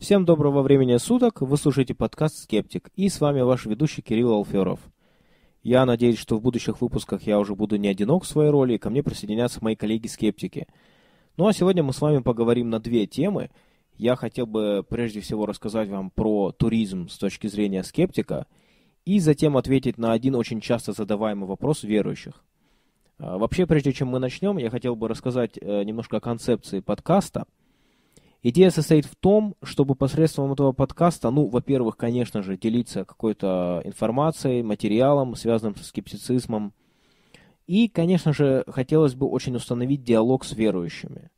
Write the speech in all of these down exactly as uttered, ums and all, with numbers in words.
Всем доброго времени суток, вы слушаете подкаст «Скептик», и с вами ваш ведущий Кирилл Алферов. Я надеюсь, что в будущих выпусках я уже буду не одинок в своей роли, и ко мне присоединятся мои коллеги-скептики. Ну а сегодня мы с вами поговорим на две темы. Я хотел бы прежде всего рассказать вам про туризм с точки зрения скептика, и затем ответить на один очень часто задаваемый вопрос верующих. Вообще, прежде чем мы начнем, я хотел бы рассказать немножко о концепции подкаста. Идея состоит в том, чтобы посредством этого подкаста, ну, во-первых, конечно же, делиться какой-то информацией, материалом, связанным со скептицизмом. И, конечно же, хотелось бы очень установить диалог с верующими.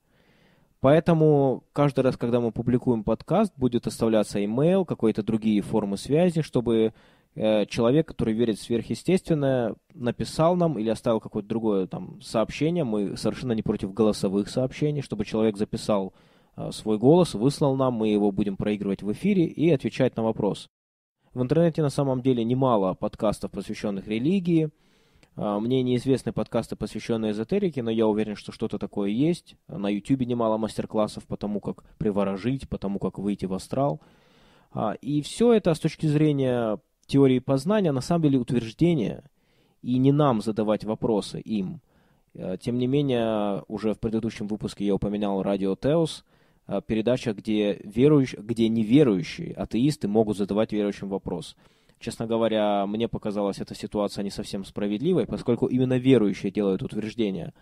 Поэтому каждый раз, когда мы публикуем подкаст, будет оставляться имейл, какие-то другие формы связи, чтобы э, человек, который верит в сверхъестественное, написал нам или оставил какое-то другое там сообщение. Мы совершенно не против голосовых сообщений, чтобы человек записал свой голос, выслал нам, мы его будем проигрывать в эфире и отвечать на вопрос. В интернете на самом деле немало подкастов, посвященных религии. Мне неизвестны подкасты, посвященные эзотерике, но я уверен, что что-то такое есть. На YouTube немало мастер-классов по тому, как приворожить, по тому, как выйти в астрал. И все это с точки зрения теории познания, на самом деле утверждение, и не нам задавать вопросы им. Тем не менее, уже в предыдущем выпуске я упоминал «Радио Теос», передача, где, верующ... где неверующие атеисты могут задавать верующим вопрос. Честно говоря, мне показалась эта ситуация не совсем справедливой, поскольку именно верующие делают утверждения.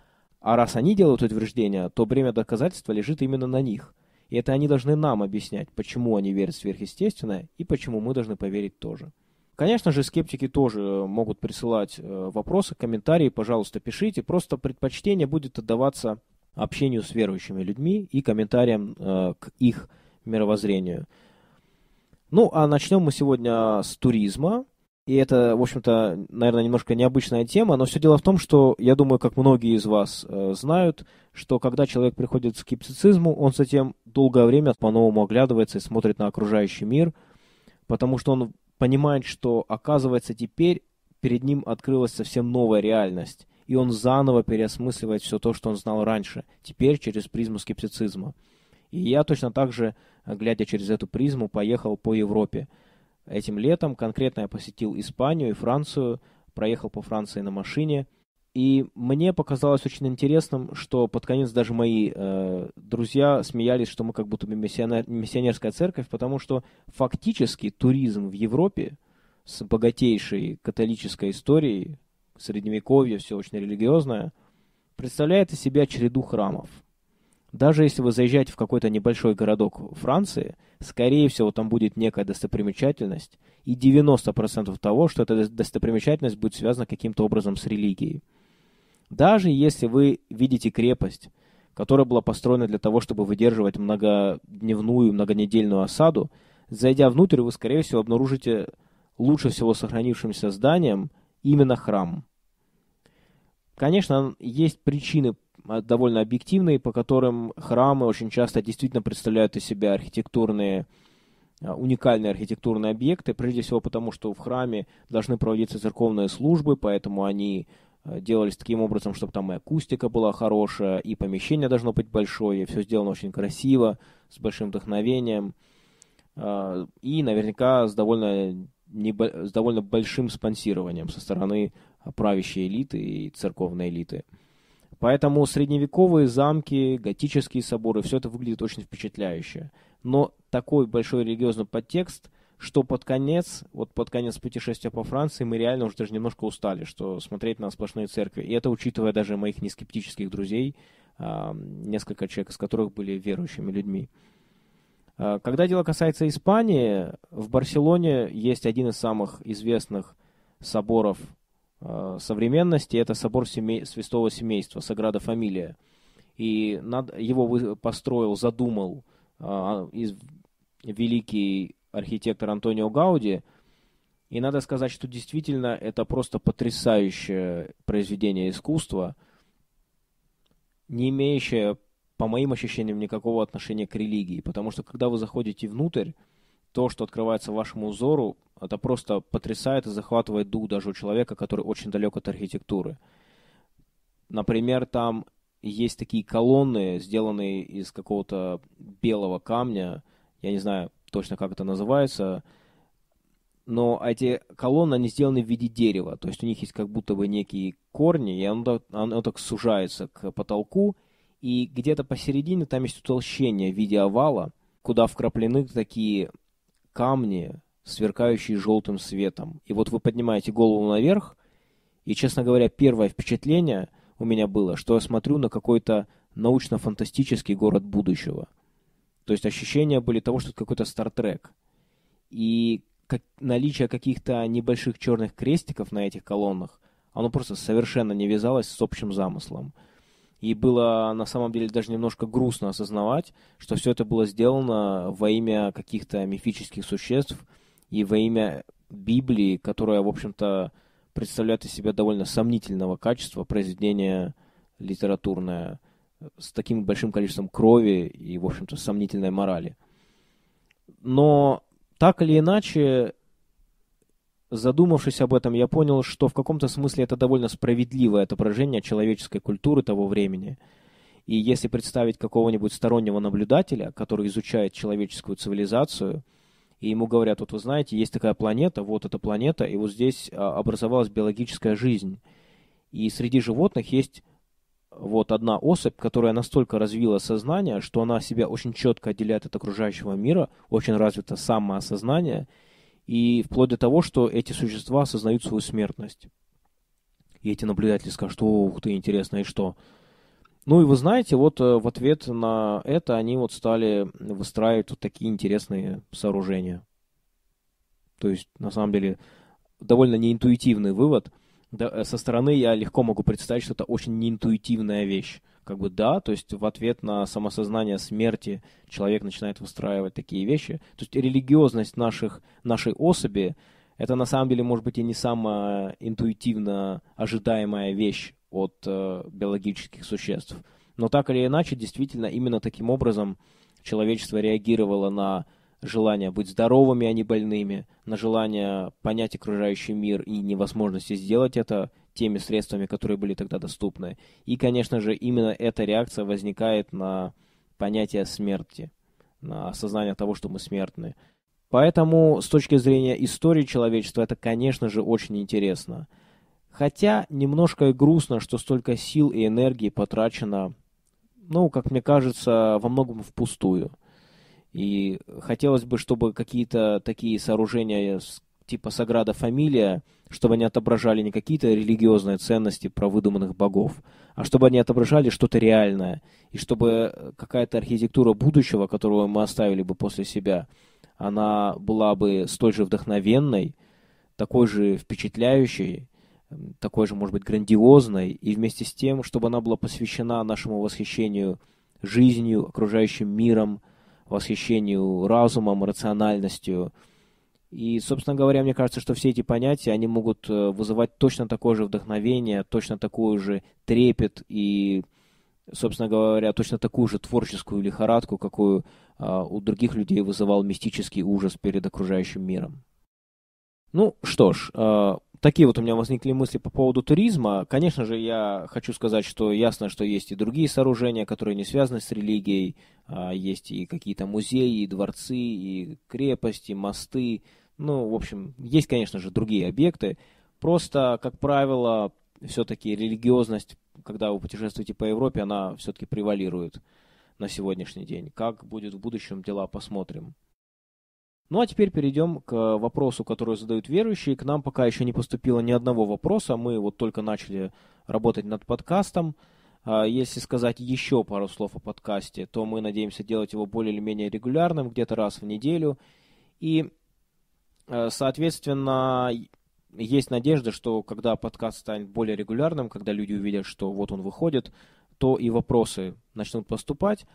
А раз они делают утверждения, то бремя доказательства лежит именно на них. И это они должны нам объяснять, почему они верят в сверхъестественное и почему мы должны поверить тоже. Конечно же, скептики тоже могут присылать вопросы, комментарии, пожалуйста, пишите. Просто предпочтение будет отдаваться общению с верующими людьми и комментариям э, к их мировоззрению. Ну, а начнем мы сегодня с туризма. И это, в общем-то, наверное, немножко необычная тема, но все дело в том, что, я думаю, как многие из вас э, знают, что когда человек приходит к скептицизму, он затем долгое время по-новому оглядывается и смотрит на окружающий мир, потому что он понимает, что, оказывается, теперь перед ним открылась совсем новая реальность. И он заново переосмысливает все то, что он знал раньше, теперь через призму скептицизма. И я точно так же, глядя через эту призму, поехал по Европе. Этим летом конкретно я посетил Испанию и Францию, проехал по Франции на машине. И мне показалось очень интересным, что под конец даже мои э, друзья смеялись, что мы как будто бы миссионер, миссионерская церковь, потому что фактически туризм в Европе с богатейшей католической историей, средневековье, все очень религиозное, представляет из себя череду храмов. Даже если вы заезжаете в какой-то небольшой городок Франции, скорее всего, там будет некая достопримечательность, и девяносто процентов того, что эта достопримечательность будет связана каким-то образом с религией. Даже если вы видите крепость, которая была построена для того, чтобы выдерживать многодневную, многонедельную осаду, зайдя внутрь, вы, скорее всего, обнаружите лучше всего сохранившимся зданием именно храм. Конечно, есть причины довольно объективные, по которым храмы очень часто действительно представляют из себя архитектурные, уникальные архитектурные объекты, прежде всего потому, что в храме должны проводиться церковные службы, поэтому они делались таким образом, чтобы там и акустика была хорошая, и помещение должно быть большое, и все сделано очень красиво, с большим вдохновением, и наверняка с довольно, небо... с довольно большим спонсированием со стороны правящей элиты и церковной элиты. Поэтому средневековые замки, готические соборы, все это выглядит очень впечатляюще. Но такой большой религиозный подтекст, что под конец, вот под конец путешествия по Франции, мы реально уже даже немножко устали, что смотреть на сплошные церкви. И это учитывая даже моих нескептических друзей, несколько человек из которых были верующими людьми. Когда дело касается Испании, в Барселоне есть один из самых известных соборов современности, это собор семей... святого семейства, Саграда Фамилия. И над... его построил, задумал а, из... великий архитектор Антонио Гауди. И надо сказать, что действительно это просто потрясающее произведение искусства, не имеющее, по моим ощущениям, никакого отношения к религии. Потому что, когда вы заходите внутрь, то, что открывается вашему взору, это просто потрясает и захватывает дух даже у человека, который очень далек от архитектуры. Например, там есть такие колонны, сделанные из какого-то белого камня, я не знаю точно, как это называется, но эти колонны, они сделаны в виде дерева, то есть у них есть как будто бы некие корни, и оно, оно так сужается к потолку, и где-то посередине там есть утолщение в виде овала, куда вкраплены такие камни, сверкающие желтым светом. И вот вы поднимаете голову наверх, и, честно говоря, первое впечатление у меня было, что я смотрю на какой-то научно-фантастический город будущего. То есть ощущения были того, что это какой-то стартрек. И как, наличие каких-то небольших черных крестиков на этих колоннах, оно просто совершенно не вязалось с общим замыслом. И было на самом деле даже немножко грустно осознавать, что все это было сделано во имя каких-то мифических существ и во имя Библии, которая, в общем-то, представляет из себя довольно сомнительного качества произведение литературное с таким большим количеством крови и, в общем-то, сомнительной морали. Но так или иначе, задумавшись об этом, я понял, что в каком-то смысле это довольно справедливое отображение человеческой культуры того времени. И если представить какого-нибудь стороннего наблюдателя, который изучает человеческую цивилизацию, и ему говорят, вот вы знаете, есть такая планета, вот эта планета, и вот здесь образовалась биологическая жизнь. И среди животных есть вот одна особь, которая настолько развила сознание, что она себя очень четко отделяет от окружающего мира, очень развито самоосознание, и вплоть до того, что эти существа осознают свою смертность. И эти наблюдатели скажут, что ух ты, интересно, и что? Ну и вы знаете, вот в ответ на это они вот стали выстраивать вот такие интересные сооружения. То есть, на самом деле, довольно неинтуитивный вывод. Да, со стороны я легко могу представить, что это очень неинтуитивная вещь. Как бы да, то есть в ответ на самосознание смерти человек начинает выстраивать такие вещи. То есть религиозность наших, нашей особи, это на самом деле может быть и не самая интуитивно ожидаемая вещь от э, биологических существ. Но так или иначе, действительно, именно таким образом человечество реагировало на желание быть здоровыми, а не больными, на желание понять окружающий мир и невозможности сделать это теми средствами, которые были тогда доступны. И, конечно же, именно эта реакция возникает на понятие смерти, на осознание того, что мы смертны. Поэтому, с точки зрения истории человечества, это, конечно же, очень интересно. Хотя немножко и грустно, что столько сил и энергии потрачено, ну, как мне кажется, во многом впустую. И хотелось бы, чтобы какие-то такие сооружения типа Саграда Фамилия, чтобы они отображали не какие-то религиозные ценности про выдуманных богов, а чтобы они отображали что-то реальное, и чтобы какая-то архитектура будущего, которую мы оставили бы после себя, она была бы столь же вдохновенной, такой же впечатляющей, такой же, может быть, грандиозной, и вместе с тем, чтобы она была посвящена нашему восхищению жизнью, окружающим миром, восхищению разумом, рациональностью. И, собственно говоря, мне кажется, что все эти понятия, они могут вызывать точно такое же вдохновение, точно такой же трепет и, собственно говоря, точно такую же творческую лихорадку, какую а, у других людей вызывал мистический ужас перед окружающим миром. Ну что ж, а, такие вот у меня возникли мысли по поводу туризма. Конечно же, я хочу сказать, что ясно, что есть и другие сооружения, которые не связаны с религией. А, есть и какие-то музеи, и дворцы, и крепости, мосты. Ну, в общем, есть, конечно же, другие объекты. Просто, как правило, все-таки религиозность, когда вы путешествуете по Европе, она все-таки превалирует на сегодняшний день. Как будет в будущем, дела посмотрим. Ну а теперь перейдем к вопросу, который задают верующие. К нам пока еще не поступило ни одного вопроса. Мы вот только начали работать над подкастом. Если сказать еще пару слов о подкасте, то мы надеемся делать его более или менее регулярным, где-то раз в неделю. И, соответственно, есть надежда, что когда подкаст станет более регулярным, когда люди увидят, что вот он выходит, то и вопросы начнут поступать.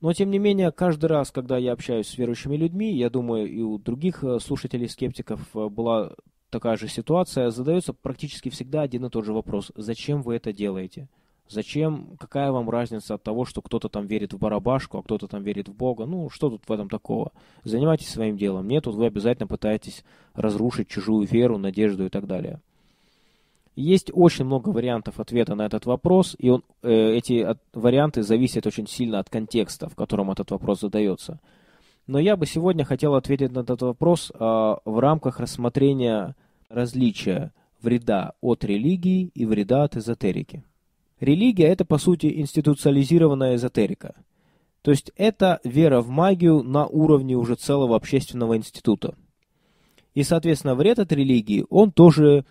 Но, тем не менее, каждый раз, когда я общаюсь с верующими людьми, я думаю, и у других слушателей-скептиков была такая же ситуация, задается практически всегда один и тот же вопрос. Зачем вы это делаете? Зачем? Какая вам разница от того, что кто-то там верит в барабашку, а кто-то там верит в Бога? Ну, что тут в этом такого? Занимайтесь своим делом. Нет, тут вы обязательно пытаетесь разрушить чужую веру, надежду и так далее. Есть очень много вариантов ответа на этот вопрос, и он, э, эти от, варианты зависят очень сильно от контекста, в котором этот вопрос задается. Но я бы сегодня хотел ответить на этот вопрос а, в рамках рассмотрения различия вреда от религии и вреда от эзотерики. Религия – это, по сути, институциализированная эзотерика. То есть это вера в магию на уровне уже целого общественного института. И, соответственно, вред от религии, он тоже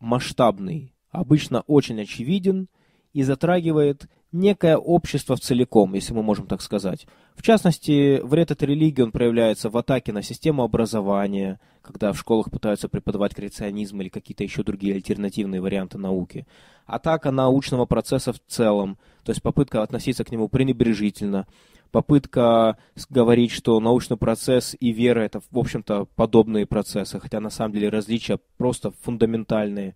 масштабный, обычно очень очевиден и затрагивает некое общество в целиком, если мы можем так сказать. В частности, вред от религии, он проявляется в атаке на систему образования, когда в школах пытаются преподавать креационизм или какие-то еще другие альтернативные варианты науки. Атака научного процесса в целом, то есть попытка относиться к нему пренебрежительно, попытка говорить, что научный процесс и вера – это, в общем-то, подобные процессы, хотя на самом деле различия просто фундаментальные.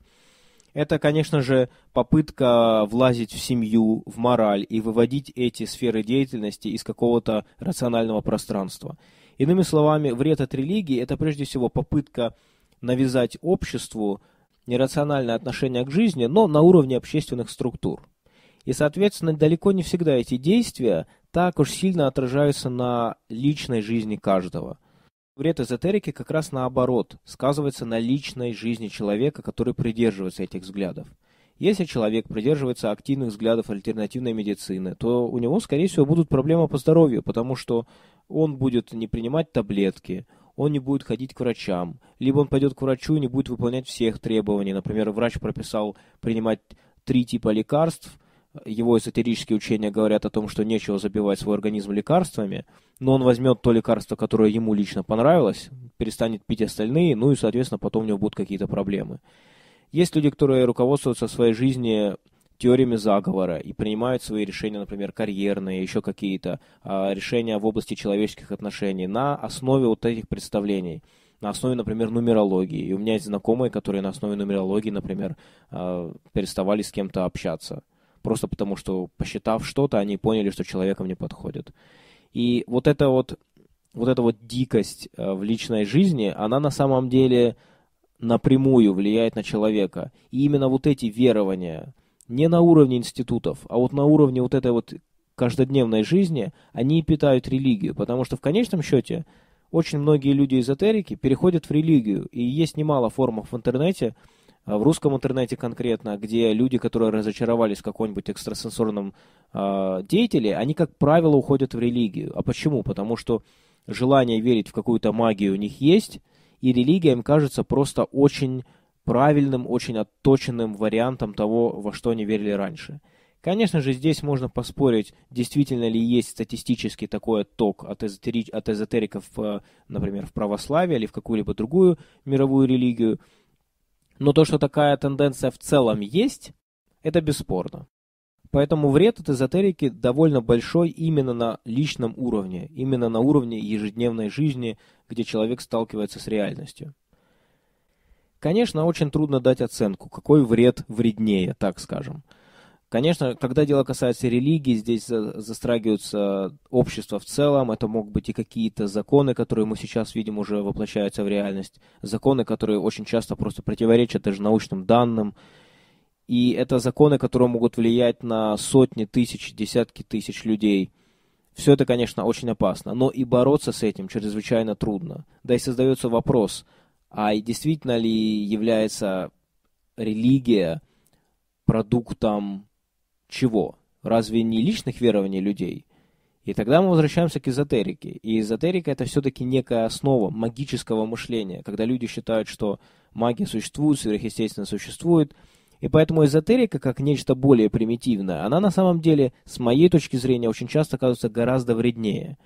Это, конечно же, попытка влазить в семью, в мораль и выводить эти сферы деятельности из какого-то рационального пространства. Иными словами, вред от религии – это прежде всего попытка навязать обществу нерациональное отношение к жизни, но на уровне общественных структур. И, соответственно, далеко не всегда эти действия так уж сильно отражаются на личной жизни каждого. Вред эзотерики как раз наоборот сказывается на личной жизни человека, который придерживается этих взглядов. Если человек придерживается активных взглядов альтернативной медицины, то у него, скорее всего, будут проблемы по здоровью, потому что он будет не принимать таблетки, он не будет ходить к врачам, либо он пойдет к врачу и не будет выполнять всех требований. Например, врач прописал принимать три типа лекарств, его эзотерические учения говорят о том, что нечего забивать свой организм лекарствами, но он возьмет то лекарство, которое ему лично понравилось, перестанет пить остальные, ну и, соответственно, потом у него будут какие-то проблемы. Есть люди, которые руководствуются в своей жизни теориями заговора и принимают свои решения, например, карьерные, еще какие-то решения в области человеческих отношений на основе вот этих представлений. На основе, например, нумерологии. И у меня есть знакомые, которые на основе нумерологии, например, переставали с кем-то общаться. Просто потому, что, посчитав что-то, они поняли, что человеком не подходит. И вот эта вот, вот эта вот дикость в личной жизни, она на самом деле напрямую влияет на человека. И именно вот эти верования, не на уровне институтов, а вот на уровне вот этой вот каждодневной жизни, они питают религию. Потому что в конечном счете очень многие люди-эзотерики переходят в религию. И есть немало форумов в интернете, в русском интернете конкретно, где люди, которые разочаровались в каком-нибудь экстрасенсорном э, деятеле, они, как правило, уходят в религию. А почему? Потому что желание верить в какую-то магию у них есть, и религия им кажется просто очень правильным, очень отточенным вариантом того, во что они верили раньше. Конечно же, здесь можно поспорить, действительно ли есть статистически такой отток от, эзотери... от эзотериков, например, в православие или в какую-либо другую мировую религию. Но то, что такая тенденция в целом есть, это бесспорно. Поэтому вред от эзотерики довольно большой именно на личном уровне, именно на уровне ежедневной жизни, где человек сталкивается с реальностью. Конечно, очень трудно дать оценку, какой вред вреднее, так скажем. Конечно, когда дело касается религии, здесь застрагиваются общество в целом, это могут быть и какие-то законы, которые мы сейчас видим уже воплощаются в реальность, законы, которые очень часто просто противоречат даже научным данным, и это законы, которые могут влиять на сотни тысяч, десятки тысяч людей. Все это, конечно, очень опасно, но и бороться с этим чрезвычайно трудно. Да и создается вопрос, а действительно ли является религия продуктом чего? Разве не личных верований людей? И тогда мы возвращаемся к эзотерике. И эзотерика – это все-таки некая основа магического мышления, когда люди считают, что магия существует, сверхъестественно существует. И поэтому эзотерика, как нечто более примитивное, она на самом деле, с моей точки зрения, очень часто оказывается гораздо вреднее.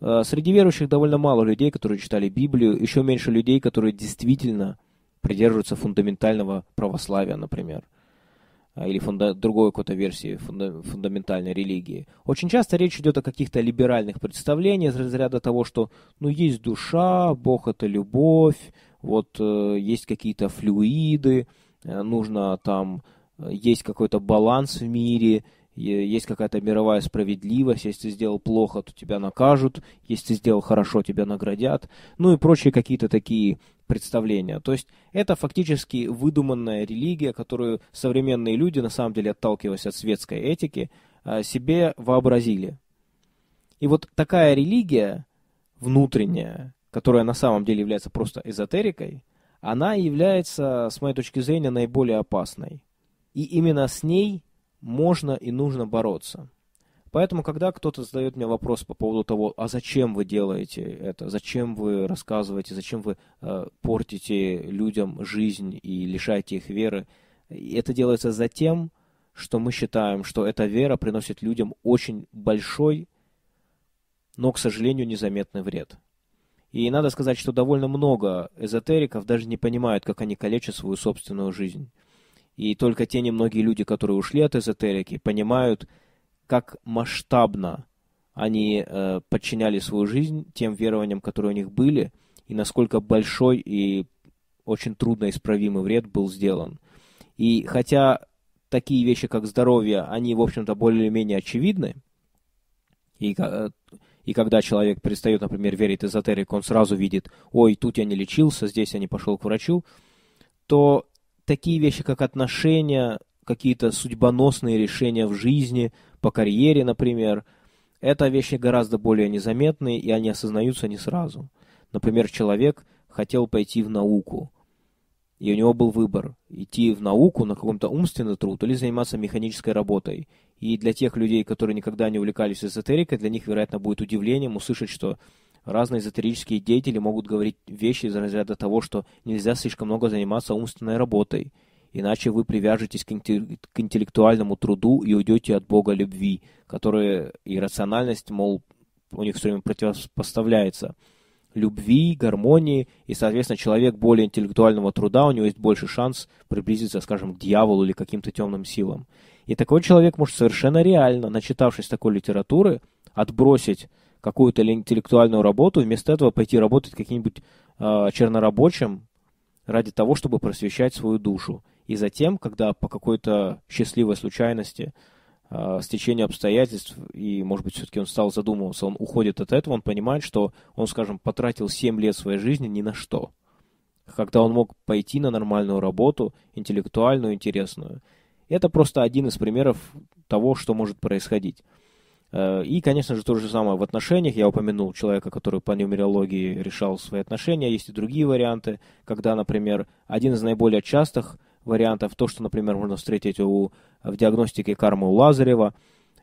Среди верующих довольно мало людей, которые читали Библию, еще меньше людей, которые действительно придерживаются фундаментального православия, например, или фунда- другой какой-то версии фунда- фундаментальной религии. Очень часто речь идет о каких-то либеральных представлениях из разряда того, что ну есть душа, Бог — это любовь, вот э, есть какие-то флюиды, э, нужно там, э, есть какой-то баланс в мире, э, есть какая-то мировая справедливость, если ты сделал плохо, то тебя накажут, если ты сделал хорошо, тебя наградят, ну и прочие какие-то такие представления. То есть это фактически выдуманная религия, которую современные люди, на самом деле отталкиваясь от светской этики, себе вообразили. И вот такая религия внутренняя, которая на самом деле является просто эзотерикой, она является, с моей точки зрения, наиболее опасной. И именно с ней можно и нужно бороться. Поэтому, когда кто-то задает мне вопрос по поводу того, а зачем вы делаете это, зачем вы рассказываете, зачем вы э, портите людям жизнь и лишаете их веры, это делается за тем, что мы считаем, что эта вера приносит людям очень большой, но, к сожалению, незаметный вред. И надо сказать, что довольно много эзотериков даже не понимают, как они калечат свою собственную жизнь. И только те немногие люди, которые ушли от эзотерики, понимают, как масштабно они э, подчиняли свою жизнь тем верованиям, которые у них были, и насколько большой и очень трудноисправимый вред был сделан. И хотя такие вещи, как здоровье, они, в общем-то, более-менее очевидны, и, э, и когда человек перестает, например, верить в эзотерику, он сразу видит, ой, тут я не лечился, здесь я не пошел к врачу, то такие вещи, как отношения, какие-то судьбоносные решения в жизни, по карьере, например, это вещи гораздо более незаметные, и они осознаются не сразу. Например, человек хотел пойти в науку, и у него был выбор идти в науку на каком-то умственный труд или заниматься механической работой. И для тех людей, которые никогда не увлекались эзотерикой, для них, вероятно, будет удивлением услышать, что разные эзотерические деятели могут говорить вещи из разряда того, что нельзя слишком много заниматься умственной работой, иначе вы привяжетесь к интеллектуальному труду и уйдете от Бога любви, которые и рациональность, мол, у них все время противопоставляется. Любви, гармонии, и, соответственно, человек более интеллектуального труда, у него есть больше шанс приблизиться, скажем, к дьяволу или каким-то темным силам. И такой человек может совершенно реально, начитавшись такой литературы, отбросить какую-то интеллектуальную работу, вместо этого пойти работать каким-нибудь э, чернорабочим ради того, чтобы просвещать свою душу. И затем, когда по какой-то счастливой случайности, э, стечению обстоятельств, и, может быть, все-таки он стал задумываться, он уходит от этого, он понимает, что он, скажем, потратил семь лет своей жизни ни на что. Когда он мог пойти на нормальную работу, интеллектуальную, интересную. Это просто один из примеров того, что может происходить. Э, и, конечно же, то же самое в отношениях. Я упомянул человека, который по нумерологии решал свои отношения. Есть и другие варианты, когда, например, один из наиболее частых вариантов, то, что, например, можно встретить у, в диагностике кармы у Лазарева,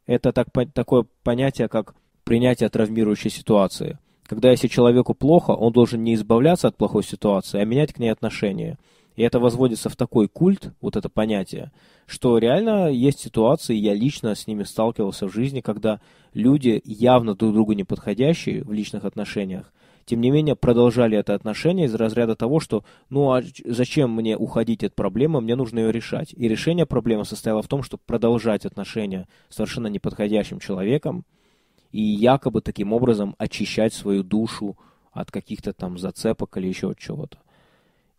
это так, по, такое понятие, как принятие травмирующей ситуации. Когда если человеку плохо, он должен не избавляться от плохой ситуации, а менять к ней отношения. И это возводится в такой культ, вот это понятие, что реально есть ситуации, я лично с ними сталкивался в жизни, когда люди, явно друг другу не подходящие в личных отношениях, тем не менее, продолжали это отношение из разряда того, что ну а зачем мне уходить от проблемы, мне нужно ее решать. И решение проблемы состояло в том, чтобы продолжать отношения с совершенно неподходящим человеком и якобы таким образом очищать свою душу от каких-то там зацепок или еще от чего-то.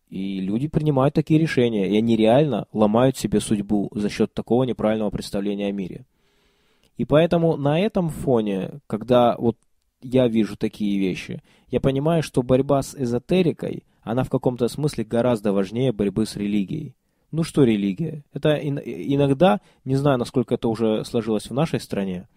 И люди принимают такие решения, и они реально ломают себе судьбу за счет такого неправильного представления о мире. И поэтому на этом фоне, когда вот я вижу такие вещи, я понимаю, что борьба с эзотерикой, она в каком-то смысле гораздо важнее борьбы с религией. Ну что религия? Это иногда, не знаю, насколько это уже сложилось в нашей стране,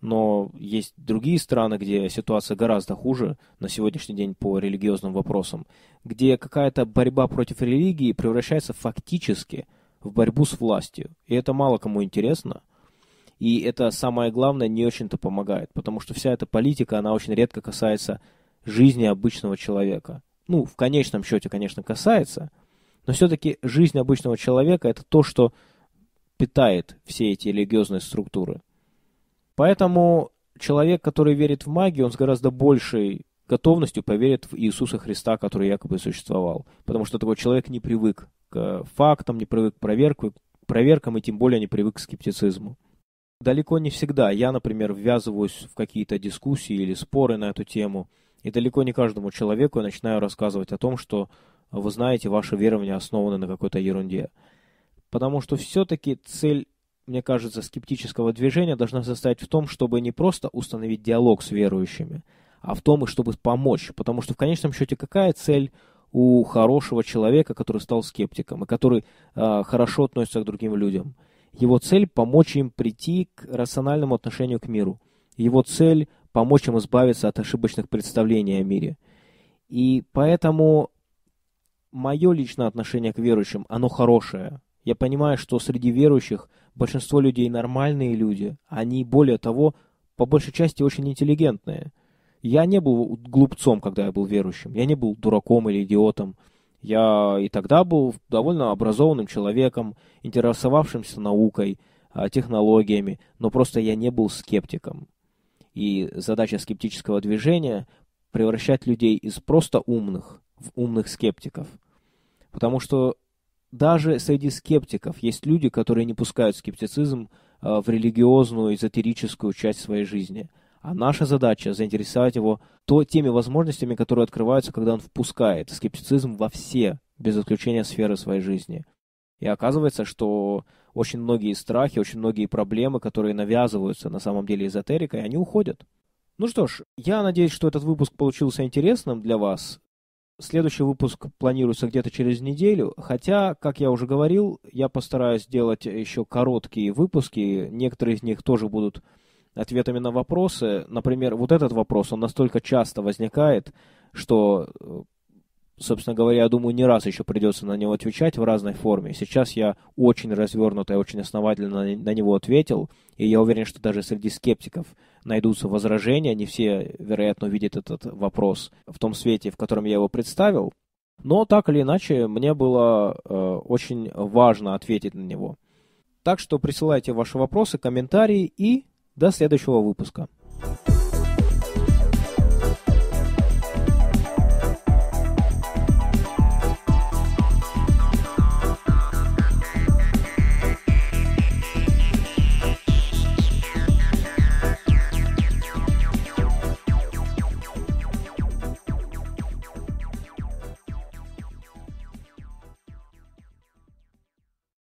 но есть другие страны, где ситуация гораздо хуже на сегодняшний день по религиозным вопросам, где какая-то борьба против религии превращается фактически в борьбу с властью. И это мало кому интересно. И это, самое главное, не очень-то помогает, потому что вся эта политика, она очень редко касается жизни обычного человека. Ну, в конечном счете, конечно, касается, но все-таки жизнь обычного человека – это то, что питает все эти религиозные структуры. Поэтому человек, который верит в магию, он с гораздо большей готовностью поверит в Иисуса Христа, который якобы существовал, потому что такой человек не привык к фактам, не привык к проверкам и тем более не привык к скептицизму. Далеко не всегда я, например, ввязываюсь в какие-то дискуссии или споры на эту тему, и далеко не каждому человеку я начинаю рассказывать о том, что, вы знаете, ваши верования основаны на какой-то ерунде. Потому что все-таки цель, мне кажется, скептического движения должна состоять в том, чтобы не просто установить диалог с верующими, а в том, чтобы помочь. Потому что в конечном счете какая цель у хорошего человека, который стал скептиком и который э, хорошо относится к другим людям? Его цель – помочь им прийти к рациональному отношению к миру. Его цель – помочь им избавиться от ошибочных представлений о мире. И поэтому мое личное отношение к верующим, оно хорошее. Я понимаю, что среди верующих большинство людей нормальные люди, они, более того, по большей части очень интеллигентные. Я не был глупцом, когда я был верующим, я не был дураком или идиотом. Я и тогда был довольно образованным человеком, интересовавшимся наукой, технологиями, но просто я не был скептиком. И задача скептического движения – превращать людей из просто умных в умных скептиков. Потому что даже среди скептиков есть люди, которые не пускают скептицизм в религиозную, эзотерическую часть своей жизни. А наша задача – заинтересовать его то, теми возможностями, которые открываются, когда он впускает скептицизм во все, без исключения, сферы своей жизни. И оказывается, что очень многие страхи, очень многие проблемы, которые навязываются на самом деле эзотерикой, они уходят. Ну что ж, я надеюсь, что этот выпуск получился интересным для вас. Следующий выпуск планируется где-то через неделю, хотя, как я уже говорил, я постараюсь делать еще короткие выпуски, некоторые из них тоже будут ответами на вопросы. Например, вот этот вопрос, он настолько часто возникает, что, собственно говоря, я думаю, не раз еще придется на него отвечать в разной форме. Сейчас я очень развернуто и очень основательно на него ответил, и я уверен, что даже среди скептиков найдутся возражения, не все, вероятно, увидят этот вопрос в том свете, в котором я его представил, но так или иначе мне было э, очень важно ответить на него. Так что присылайте ваши вопросы, комментарии и до следующего выпуска.